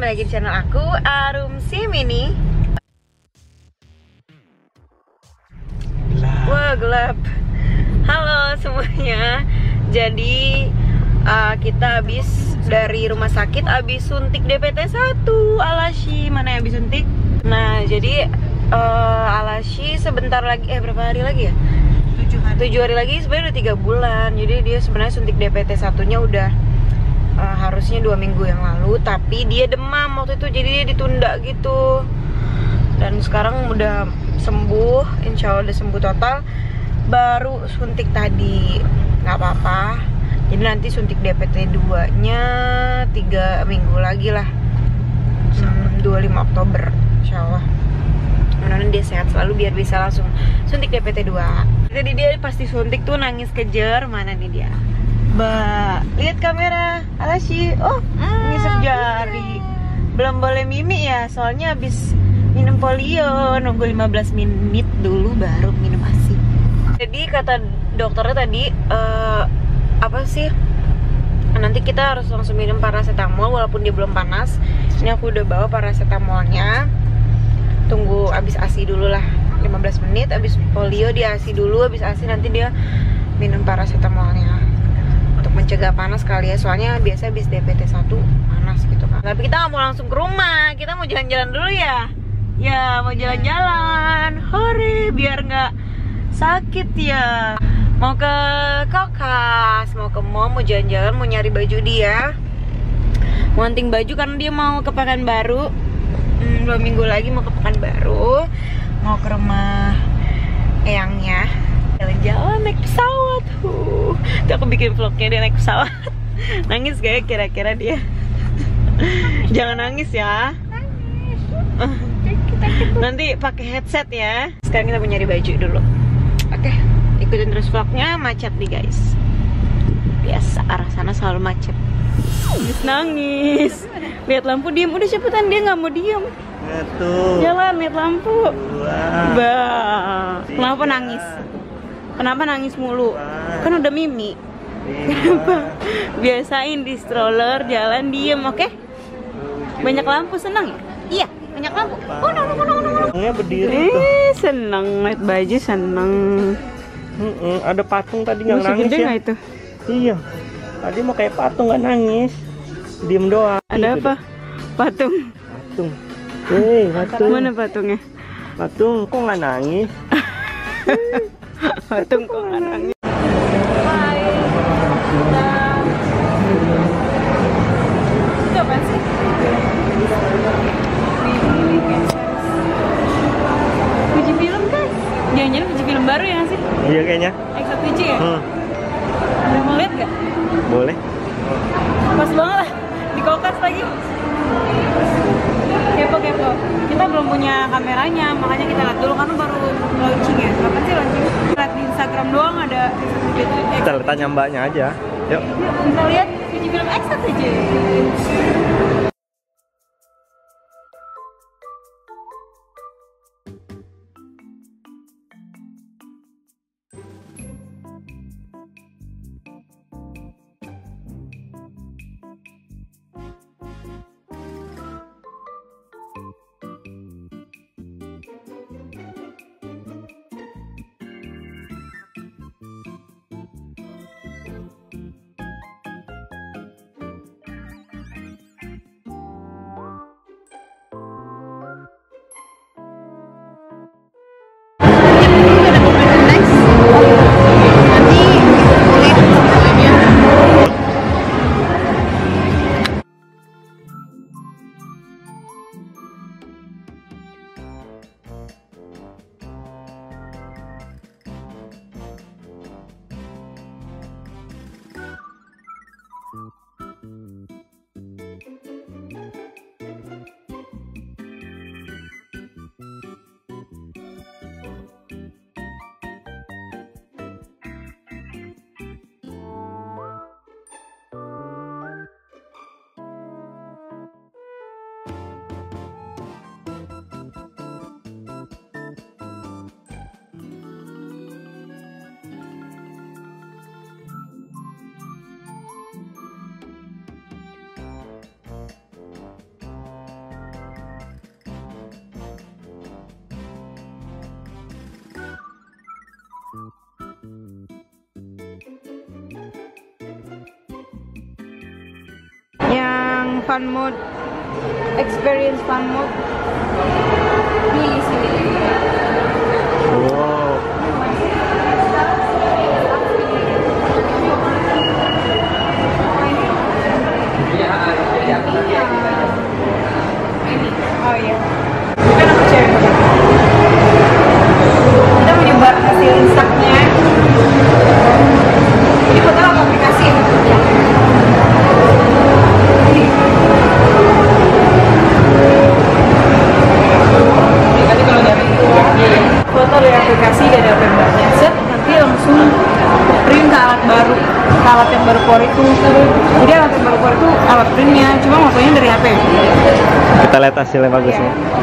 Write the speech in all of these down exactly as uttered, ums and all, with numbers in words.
kembali lagi di channel aku, Arum Simini. Wah, gelap. Halo semuanya. Jadi uh, kita habis dari rumah sakit, habis suntik D P T satu Alesha. Mana yang habis suntik? Nah, jadi uh, Alesha sebentar lagi, eh berapa hari lagi ya? tujuh hari lagi, sebenarnya udah tiga bulan. Jadi dia sebenarnya suntik D P T satunya udah uh, harusnya dua minggu yang lalu, tapi dia demam waktu itu, jadi dia ditunda gitu. Dan sekarang udah sembuh, insya Allah udah sembuh total. Baru suntik tadi, nggak apa-apa. Jadi nanti suntik D P T dua nya tiga minggu lagi lah, hmm, dua puluh lima Oktober insya Allah. Mudah-mudahan dia sehat selalu biar bisa langsung suntik D P T dua. Jadi dia pasti suntik tuh nangis kejer. Mana nih dia? Mbak, lihat kamera Alesha. Oh, mm, ngisep jari. Belum boleh mimi ya, soalnya habis minum polio. Nunggu lima belas menit dulu baru minum ASI. Jadi kata dokternya tadi, uh, apa sih, nanti kita harus langsung minum paracetamol walaupun dia belum panas. Ini aku udah bawa paracetamolnya. Tunggu abis ASI dulu lah, lima belas menit. Abis polio dia ASI dulu, abis ASI nanti dia minum paracetamolnya untuk mencegah panas kali ya, soalnya biasa abis D P T satu panas gitu kan. Tapi kita nggak mau langsung ke rumah, kita mau jalan-jalan dulu ya. Ya mau jalan-jalan, hore, biar nggak sakit ya. Mau ke Kokas, mau ke mall, mau jalan-jalan, mau nyari baju dia, mau hunting baju karena dia mau ke Pekanbaru. hmm, Dua minggu lagi mau ke Pekanbaru, mau ke rumah eyangnya, jalan-jalan naik pesawat. Huh. Tuh aku bikin vlognya dia naik pesawat. Nangis gak ya kira-kira dia? Jangan nangis ya. Nangis. Nanti pakai headset ya. Sekarang kita mau nyari baju dulu. Oke, okay. Ikutin terus vlognya. Macet nih guys. Biasa arah sana selalu macet. Nangis, nangis. Lihat lampu diem. Udah cepetan, dia nggak mau diem. Satu, jalan lihat lampu. Dua, bah, tiga, kenapa nangis? Kenapa nangis mulu? Empat, kan udah mimi. Kenapa? Biasain di stroller jalan diem, oke? Okay? Banyak lampu senang ya? Iya, banyak lampu. Oh, no, no, no, no, no. Berdiri tuh. Eh, senang lihat baju, senang. Mm -mm, ada patung tadi nggak nangis ya? Gak itu? Iya. Tadi mau kayak patung nggak nangis, diem doang. Ada gitu apa? Deh. Patung. Patung. Hei, patung. Mana patungnya? Patung kok nggak nangis? Patung kok nggak nangis? Bye. Itu apa sih? Fujifilm guys. Jangan-jangan Fujifilm baru ya sih? Iya kayaknya. X A tujuh ya? Hmm. Udah mau lihat nggak? Boleh. Pas banget lah. Di Kokas lagi. Kepo-kepo, kita belum punya kameranya, makanya kita lihat dulu, karena baru launching ya. Kapan sih launching? Lihat di Instagram doang ada. Kita tanya mbaknya aja. Yuk, yuk kita lihat Fujifilm X A tujuh aja. fun mode, experience fun mode. Pilih sini. Wow. Oh iya. Bukan aku cewek. Kita menyebar hasil instagramnya. Ini foto aku aplikasi. Nanti kalau dari foto dari aplikasi gak ada gambarnya, set nanti langsung print ke alat baru, ke alat yang baru keluar itu. Jadi alat yang baru keluar itu alat printnya, cuma fotonya dari H P. Kita lihat hasilnya bagusnya. Yeah.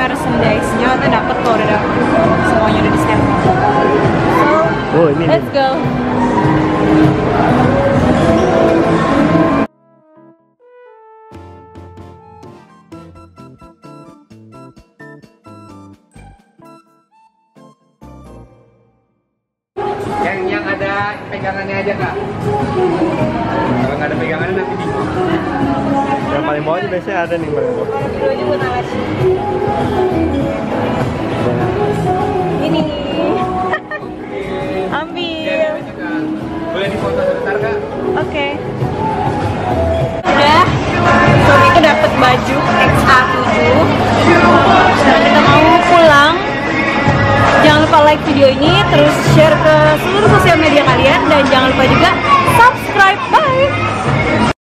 Merchandise-nya nanti dapat kalau udah dapet. Semuanya udah di scan. So, oh, ini let's go. Yang yang ada pegangannya aja, Kak. Kalau nggak ada pegangannya nanti bingung. Yang paling bawah biasanya ada nih, Mbak. Ini buat Alesha. Ini. Ambil. Boleh difoto sebentar, Kak? Oke. Udah. So, kita dapat baju X A tujuh. Sekarang kita mau pulang. Jangan lupa like video ini, terus share ke seluruh sosial media